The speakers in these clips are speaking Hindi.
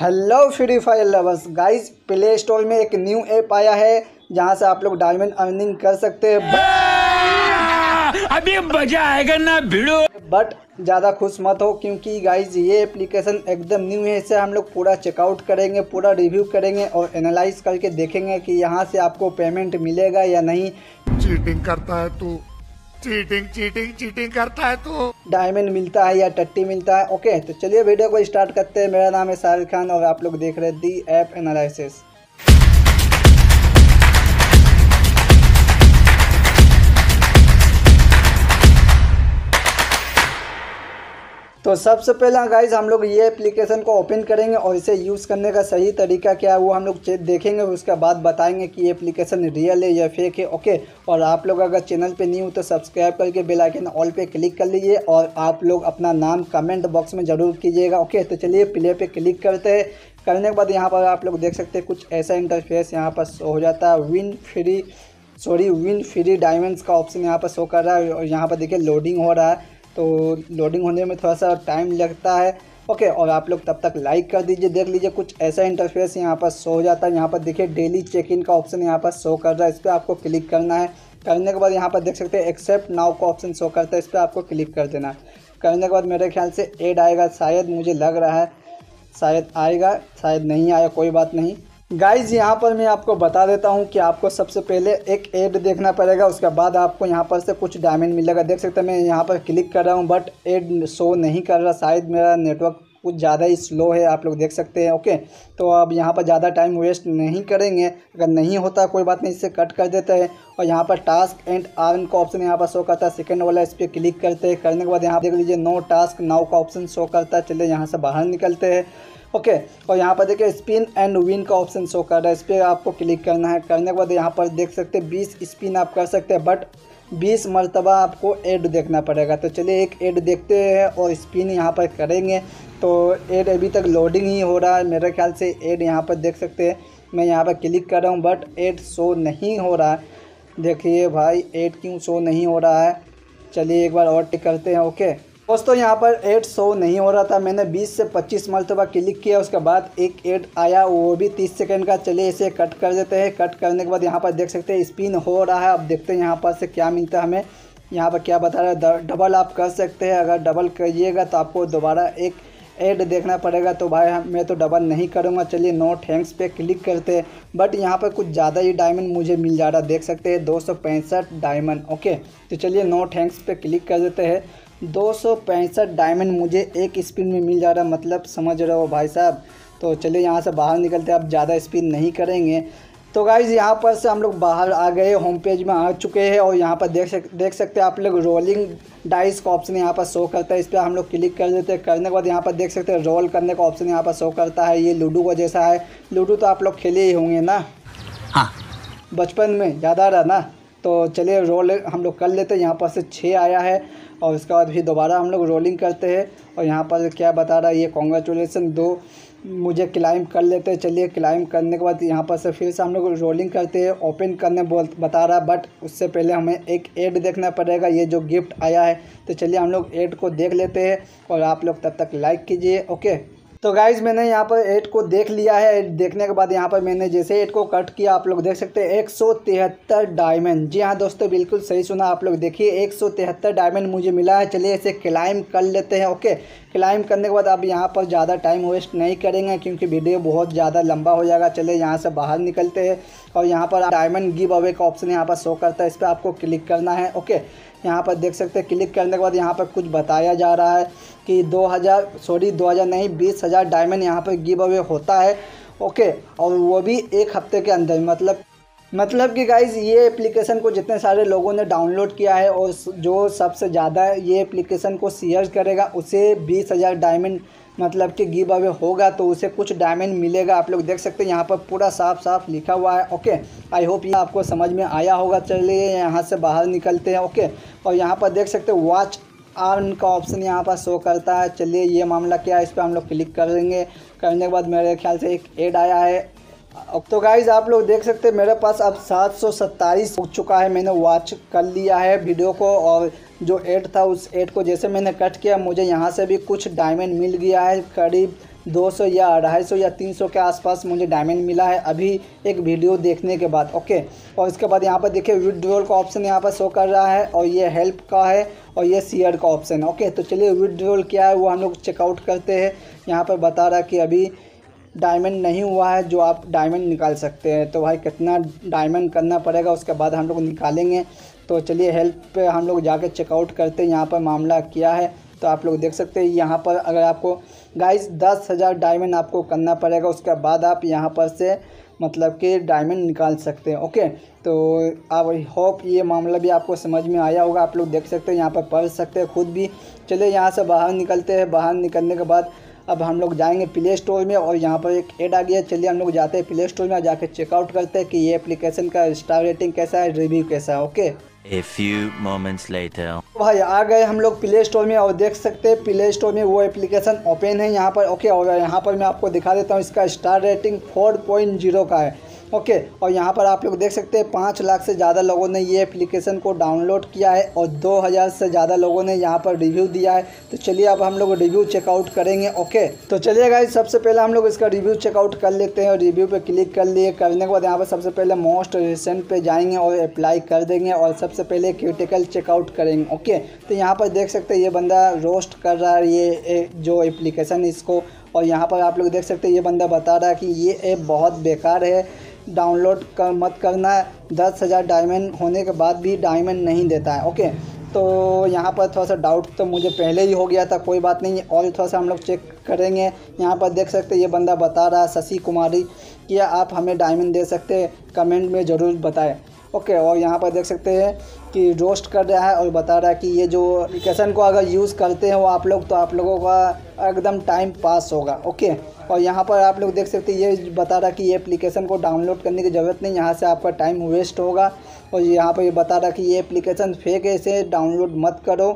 Hello free fire lovers guys, play store में एक न्यू ऐप आया है जहां से आप लोग डायमंड अर्निंग कर सकते हैं। अभी मजा आएगा ना भिड़ो, बट ज़्यादा खुश मत हो क्योंकि गाइस ये एप्लीकेशन एकदम न्यू है। इसे हम लोग पूरा चेकआउट करेंगे, पूरा रिव्यू करेंगे और एनालाइज करके देखेंगे कि यहाँ से आपको पेमेंट मिलेगा या नहीं। चीटिंग करता है तू, चीटिंग चीटिंग चीटिंग करता है तो डायमंड मिलता है या टट्टी मिलता है। ओके तो चलिए वीडियो को स्टार्ट करते हैं। मेरा नाम है साहिल खान और आप लोग देख रहे हैं दी ऐप एनालिसिस। तो सबसे पहला गाइज हम लोग ये एप्लीकेशन को ओपन करेंगे और इसे यूज़ करने का सही तरीका क्या है वो हम लोग देखेंगे। उसके बाद बताएंगे कि ये एप्लीकेशन रियल है या फेक है। ओके, और आप लोग अगर चैनल पे न्यू हो तो सब्सक्राइब करके बेल आइकन ऑल पे क्लिक कर लीजिए और आप लोग अपना नाम कमेंट बॉक्स में ज़रूर कीजिएगा। ओके तो चलिए प्ले पे क्लिक करते हैं। करने के बाद यहाँ पर आप लोग देख सकते हैं कुछ ऐसा इंटरफेस यहाँ पर शो हो जाता है। विन फ्री डायमंड्स का ऑप्शन यहाँ पर शो कर रहा है और यहाँ पर देखिए लोडिंग हो रहा है, तो लोडिंग होने में थोड़ा सा टाइम लगता है। ओके और आप लोग तब तक लाइक कर दीजिए। देख लीजिए कुछ ऐसा इंटरफेस यहाँ पर शो हो जाता है। यहाँ पर देखिए डेली चेक इन का ऑप्शन यहाँ पर शो कर रहा है, इस पर आपको क्लिक करना है। करने के बाद यहाँ पर देख सकते हैं एक्सेप्ट नाउ का ऑप्शन शो करता है, इस पर आपको क्लिक कर देना है। करने के बाद मेरे ख्याल से ऐड आएगा, शायद मुझे लग रहा है शायद आएगा शायद नहीं आया, कोई बात नहीं। गाइज यहाँ पर मैं आपको बता देता हूँ कि आपको सबसे पहले एक ऐड देखना पड़ेगा, उसके बाद आपको यहाँ पर से कुछ डायमंड मिलेगा। देख सकते हैं मैं यहाँ पर क्लिक कर रहा हूँ बट ऐड शो नहीं कर रहा, शायद मेरा नेटवर्क कुछ ज़्यादा ही स्लो है, आप लोग देख सकते हैं। ओके तो अब यहाँ पर ज़्यादा टाइम वेस्ट नहीं करेंगे, अगर नहीं होता कोई बात नहीं, इसे कट कर देते हैं। और यहाँ पर टास्क एंड अर्न का ऑप्शन यहाँ पर शो करता है, सेकंड वाला, इस पर क्लिक करते हैं। करने के बाद यहाँ देख लीजिए नो टास्क नाउ का ऑप्शन शो करता है, चलिए यहाँ से बाहर निकलते हैं। ओके और यहाँ पर देखिए स्पिन एंड विन का ऑप्शन शो कर रहा है, इस पर आपको क्लिक करना है। करने के बाद यहाँ पर देख सकते हैं 20 स्पिन आप कर सकते हैं बट 20 मरतबा आपको ऐड देखना पड़ेगा। तो चलिए एक ऐड देखते हैं और स्पिन यहाँ पर करेंगे। तो ऐड अभी तक लोडिंग ही हो रहा है मेरे ख्याल से। ऐड यहाँ पर देख सकते हैं, मैं यहाँ पर क्लिक कर रहा हूँ बट ऐड शो नहीं हो रहा है। देखिए भाई ऐड क्यों शो नहीं हो रहा है, चलिए एक बार और टिक करते हैं। ओके दोस्तों यहाँ पर ऐड शो नहीं हो रहा था, मैंने 20 से 25 मरतबा क्लिक किया, उसके बाद एक ऐड आया वो भी 30 सेकंड का। चलिए इसे कट कर देते हैं। कट करने के बाद यहाँ पर देख सकते हैं स्पिन हो रहा है। अब देखते हैं यहाँ पर से क्या मिलता है हमें। यहाँ पर क्या बता रहा है, डबल आप कर सकते हैं, अगर डबल करिएगा तो आपको दोबारा एक ऐड देखना पड़ेगा। तो भाई मैं तो डबल नहीं करूँगा, चलिए नो थैंक्स पे क्लिक करते हैं। बट यहाँ पर कुछ ज़्यादा ही डायमंड मुझे मिल जा रहा है, देख सकते हैं 265 डायमंड। ओके तो चलिए नो थैंक्स पे क्लिक कर देते हैं। 265 डायमंड मुझे एक स्पिन में मिल जा रहा, मतलब समझ रहे हो भाई साहब। तो चलिए यहाँ से बाहर निकलते हैं, अब ज़्यादा स्पिन नहीं करेंगे। तो गाइज़ यहाँ पर से हम लोग बाहर आ गए, होम पेज में आ चुके हैं और यहाँ पर देख सकते हैं आप लोग रोलिंग डाइस का ऑप्शन यहाँ पर शो करता है, इस पर हम लोग क्लिक कर देते हैं। करने के बाद यहाँ पर देख सकते हैं रोल करने का ऑप्शन यहाँ पर शो करता है। ये लूडो का जैसा है, लूडो तो आप लोग खेले ही होंगे ना, हाँ बचपन में ज़्यादा रहा ना। तो चलिए रोल हम लोग कर लेते हैं, यहाँ पर से 6 आया है और उसके बाद फिर दोबारा हम लोग रोलिंग करते हैं। और यहाँ पर क्या बता रहा है, ये कॉन्ग्रेचुलेसन 2 मुझे क्लाइम कर लेते हैं। चलिए क्लाइम करने के बाद यहाँ पर से फिर से हम लोग रोलिंग करते हैं। ओपन करने बता रहा है बट उससे पहले हमें एक ऐड देखना पड़ेगा, ये जो गिफ्ट आया है। तो चलिए हम लोग ऐड को देख लेते हैं और आप लोग तब तक लाइक कीजिए। ओके तो गाइज़ मैंने यहाँ पर ऐड को देख लिया है। ऐड देखने के बाद यहाँ पर मैंने जैसे ऐड को कट किया, आप लोग देख सकते हैं 173 डायमंड। जी हाँ दोस्तों बिल्कुल सही सुना आप लोग, देखिए 173 डायमंड मुझे मिला है। चलिए इसे क्लाइम कर लेते हैं। ओके क्लाइम करने के बाद अब यहाँ पर ज़्यादा टाइम वेस्ट नहीं करेंगे क्योंकि वीडियो बहुत ज़्यादा लंबा हो जाएगा। चलिए यहाँ से बाहर निकलते हैं और यहाँ पर डायमंड गिव अवे का ऑप्शन यहाँ पर शो करता है, इस पर आपको क्लिक करना है। ओके यहाँ पर देख सकते हैं, क्लिक करने के बाद यहाँ पर कुछ बताया जा रहा है कि 20,000 डायमंड यहाँ पर गिव अवे होता है। ओके और वो भी एक हफ्ते के अंदर, मतलब कि गाइज़ ये एप्लीकेशन को जितने सारे लोगों ने डाउनलोड किया है और जो सबसे ज़्यादा ये एप्लीकेशन को शेयर करेगा उसे 20,000 डायमंड मतलब कि गिव अवे होगा, तो उसे कुछ डायमंड मिलेगा। आप लोग देख सकते हैं यहाँ पर पूरा साफ साफ लिखा हुआ है। ओके आई होप ये आपको समझ में आया होगा। चलिए यहाँ से बाहर निकलते हैं। ओके और यहाँ पर देख सकते हैं वॉच अर्न का ऑप्शन यहाँ पर शो करता है। चलिए ये मामला क्या है, इस पर हम लोग क्लिक करेंगे। करने के बाद मेरे ख्याल से एक ऐड आया है। तो गाइज़ आप लोग देख सकते हैं मेरे पास अब 727 हो चुका है, मैंने वॉच कर लिया है वीडियो को। और जो ऐड था उस ऐड को जैसे मैंने कट किया, मुझे यहाँ से भी कुछ डायमंड मिल गया है, करीब 200 या 250 या 300 के आसपास मुझे डायमंड मिला है अभी एक वीडियो देखने के बाद। ओके, और इसके बाद यहाँ पर देखिए विड्रॉल का ऑप्शन यहाँ पर शो कर रहा है और ये हेल्प का है और ये शेयर का ऑप्शन। ओके, तो चलिए विड्रॉल क्या है वो हम लोग चेकआउट करते हैं। यहाँ पर बता रहा कि अभी डायमंड नहीं हुआ है जो आप डायमंड निकाल सकते हैं। तो भाई कितना डायमंड करना पड़ेगा उसके बाद हम लोग निकालेंगे। तो चलिए हेल्प पे हम लोग जाके चेकआउट करते हैं यहाँ पर मामला क्या है। तो आप लोग देख सकते हैं यहाँ पर अगर आपको गाइस 10,000 डायमंड आपको करना पड़ेगा उसके बाद आप यहाँ पर से मतलब कि डायमंड निकाल सकते हैं। ओके, तो आई होप ये मामला भी आपको समझ में आया होगा। आप लोग देख सकते हैं यहाँ पर पढ़ सकते हैं खुद भी। चलिए यहाँ से बाहर निकलते हैं। बाहर निकलने के बाद अब हम लोग जाएंगे प्ले स्टोर में और यहाँ पर एक ऐड आ गया। चलिए हम लोग जाते हैं प्ले स्टोर में और जाके चेकआउट करते हैं कि ये एप्लीकेशन का स्टार रेटिंग कैसा है, रिव्यू कैसा है। Okay, A few moments later. भाई आ गए हम लोग प्ले स्टोर में और देख सकते हैं प्ले स्टोर में वो एप्लीकेशन ओपन है यहाँ पर। ओके, और यहाँ पर मैं आपको दिखा देता हूँ इसका स्टार रेटिंग 4.0 का है। ओके, और यहाँ पर आप लोग देख सकते हैं 5 लाख से ज़्यादा लोगों ने ये एप्लीकेशन को डाउनलोड किया है और 2000 से ज़्यादा लोगों ने यहाँ पर रिव्यू दिया है। तो चलिए अब हम लोग रिव्यू चेकआउट करेंगे। ओके, तो चलिए गाइस सबसे पहले हम लोग इसका रिव्यू चेकआउट कर लेते हैं और रिव्यू पे क्लिक कर लिए। करने के बाद यहाँ पर सबसे पहले मोस्ट रिसेंट पे जाएंगे और अप्लाई कर देंगे और सबसे पहले क्रिटिकल चेकआउट करेंगे। ओके, तो यहाँ पर देख सकते हैं ये बंदा रोस्ट कर रहा है ये जो एप्लीकेशन इसको। और यहाँ पर आप लोग देख सकते हैं ये बंदा बता रहा है कि ये ऐप बहुत बेकार है, डाउनलोड कर मत करना, 10,000 डायमंड होने के बाद भी डायमंड नहीं देता है। ओके, तो यहाँ पर थोड़ा सा डाउट तो मुझे पहले ही हो गया था, कोई बात नहीं। और थोड़ा सा हम लोग चेक करेंगे। यहाँ पर देख सकते हैं ये बंदा बता रहा है शशि कुमारी कि आप हमें डायमंड दे सकते हैं, कमेंट में ज़रूर बताएं। ओके, और यहाँ पर देख सकते हैं कि रोस्ट कर रहा है और बता रहा है कि ये जो एप्लीकेशन को अगर यूज़ करते हो आप लोग तो आप लोगों का एकदम टाइम पास होगा। ओके, और यहाँ पर आप लोग देख सकते हैं ये बता रहा है कि ये एप्लीकेशन को डाउनलोड करने की ज़रूरत नहीं, यहाँ से आपका टाइम वेस्ट होगा। और यहाँ पर ये बता रहा है कि ये एप्लीकेशन फेक है, इसे डाउनलोड मत करो।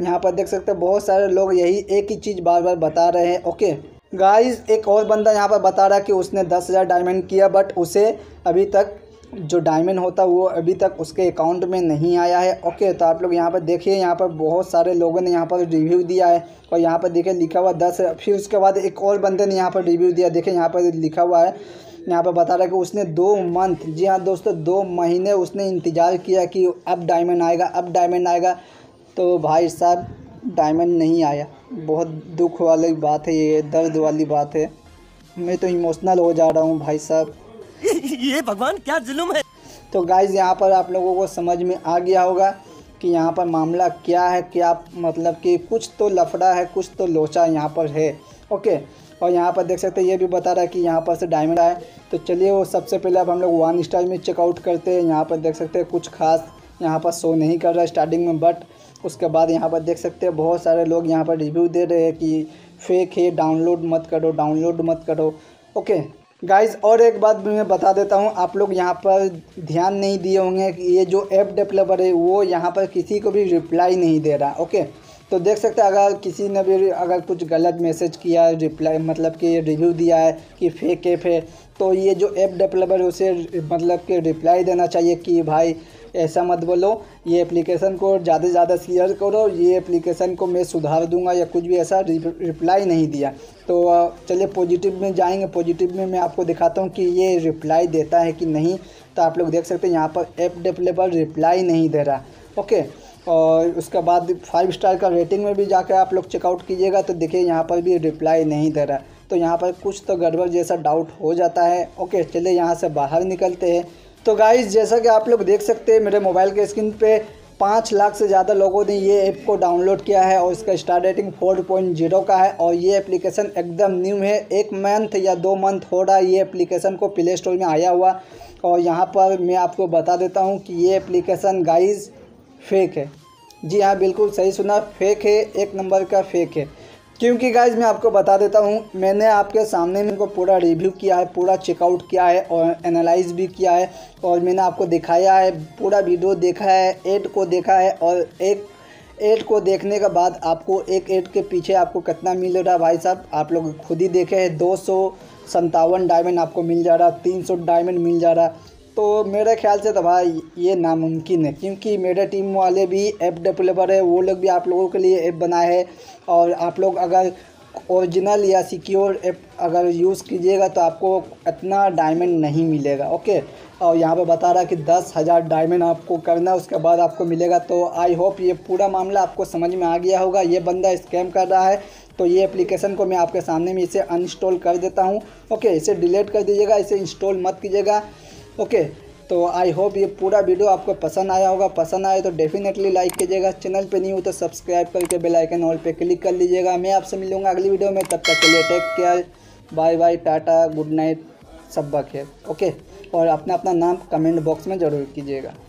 यहाँ पर देख सकते हैं बहुत सारे लोग यही एक ही चीज़ बार बार बता रहे हैं। ओके गाइस, एक और बंदा यहाँ पर बता रहा है कि उसने 10,000 डायमंड किया बट उसे अभी तक जो डायमंड होता है वो अभी तक उसके अकाउंट में नहीं आया है। ओके, तो आप लोग यहाँ पर देखिए यहाँ पर बहुत सारे लोगों ने यहाँ पर रिव्यू दिया है और यहाँ पर देखिए लिखा हुआ 10। फिर उसके बाद एक और बंदे ने यहाँ पर रिव्यू दिया, देखिए यहाँ पर लिखा हुआ है, यहाँ पर बता रहा है कि उसने 2 मंथ, जी हाँ दोस्तों 2 महीने उसने इंतज़ार किया कि अब डायमंड आएगा, अब डायमंड आएगा। तो भाई साहब डायमंड नहीं आया, बहुत दुख वाली बात है, ये दर्द वाली बात है, मैं तो इमोशनल हो जा रहा हूँ भाई साहब। ये भगवान क्या जुल्म है। तो गाइज यहाँ पर आप लोगों को समझ में आ गया होगा कि यहाँ पर मामला क्या है, क्या मतलब कि कुछ तो लफड़ा है, कुछ तो लोचा यहाँ पर है। ओके, और यहाँ पर देख सकते हैं ये भी बता रहा है कि यहाँ पर से डायमंड आए। तो चलिए वो सबसे पहले अब हम लोग 1 स्टार में चेकआउट करते हैं। यहाँ पर देख सकते हैं कुछ खास यहाँ पर शो नहीं कर रहा स्टार्टिंग में, बट उसके बाद यहाँ पर देख सकते हैं बहुत सारे लोग यहाँ पर रिव्यू दे रहे हैं कि फेक है, डाउनलोड मत करो, डाउनलोड मत करो। ओके गाइज़, और एक बात मैं बता देता हूँ, आप लोग यहाँ पर ध्यान नहीं दिए होंगे कि ये जो ऐप डेवलपर है वो यहाँ पर किसी को भी रिप्लाई नहीं दे रहा। ओके, तो देख सकते हैं अगर किसी ने भी अगर कुछ गलत मैसेज किया है, रिप्लाई मतलब कि रिव्यू दिया है कि फेक ऐप है, तो ये जो ऐप डेवलपर है उसे मतलब कि रिप्लाई देना चाहिए कि भाई ऐसा मत बोलो, ये एप्लीकेशन को ज़्यादा से ज़्यादा शेयर करो, ये एप्लीकेशन को मैं सुधार दूंगा, या कुछ भी ऐसा रिप्लाई नहीं दिया। तो चलिए पॉजिटिव में जाएंगे। पॉजिटिव में मैं आपको दिखाता हूँ कि ये रिप्लाई देता है कि नहीं। तो आप लोग देख सकते हैं यहाँ पर ऐप डेवलपर रिप्लाई नहीं दे रहा। ओके, और उसके बाद 5 स्टार का रेटिंग में भी जाकर आप लोग चेकआउट कीजिएगा तो देखिए यहाँ पर भी रिप्लाई नहीं दे रहा। तो यहाँ पर कुछ तो गड़बड़ जैसा डाउट हो जाता है। ओके, चलिए यहाँ से बाहर निकलते हैं। तो गाइज़, जैसा कि आप लोग देख सकते हैं मेरे मोबाइल के स्क्रीन पे 5 लाख से ज़्यादा लोगों ने ये ऐप को डाउनलोड किया है और इसका स्टार रेटिंग 4.0 का है। और ये एप्लीकेशन एकदम न्यू है, 1 मंथ या 2 मंथ हो रहा है ये एप्लीकेशन को प्ले स्टोर में आया हुआ। और यहाँ पर मैं आपको बता देता हूँ कि ये एप्लीकेशन गाइज़ फेक है। जी हाँ, बिल्कुल सही सुना, फेक है, 1 नंबर का फेक है। क्योंकि गाइज मैं आपको बता देता हूँ, मैंने आपके सामने इनको पूरा रिव्यू किया है, पूरा चेकआउट किया है और एनालाइज भी किया है और मैंने आपको दिखाया है, पूरा वीडियो देखा है, ऐड को देखा है। और एक ऐड को देखने के बाद आपको एक ऐड के पीछे आपको कितना मिल रहा है भाई साहब, आप लोग खुद ही देखे हैं, 257 डायमंड आपको मिल जा रहा, 300 डायमंड मिल जा रहा। तो मेरे ख्याल से तो भाई ये नामुमकिन है, क्योंकि मेरे टीम वाले भी ऐप डेवलपर है, वो लोग भी आप लोगों के लिए ऐप बनाए हैं। और आप लोग अगर ओरिजिनल या सिक्योर ऐप अगर यूज़ कीजिएगा तो आपको इतना डायमंड नहीं मिलेगा। ओके, और यहाँ पे बता रहा है कि 10,000 डायमंड आपको करना, उसके बाद आपको मिलेगा। तो आई होप ये पूरा मामला आपको समझ में आ गया होगा। ये बंदा स्कैम कर रहा है, तो ये एप्लीकेशन को मैं आपके सामने में इसे अनइंस्टॉल कर देता हूँ। ओके, इसे डिलीट कर दीजिएगा, इसे इंस्टॉल मत कीजिएगा। ओके, तो आई होप ये पूरा वीडियो आपको पसंद आया होगा। पसंद आए तो डेफिनेटली लाइक कीजिएगा, चैनल पे नहीं हो तो सब्सक्राइब करके बेल आइकन ऑल पे क्लिक कर लीजिएगा। मैं आपसे मिलूंगा अगली वीडियो में, तब तक के लिए take care, bye bye, Tata, good night, सब बखैर। ओके, और अपना नाम कमेंट बॉक्स में ज़रूर कीजिएगा।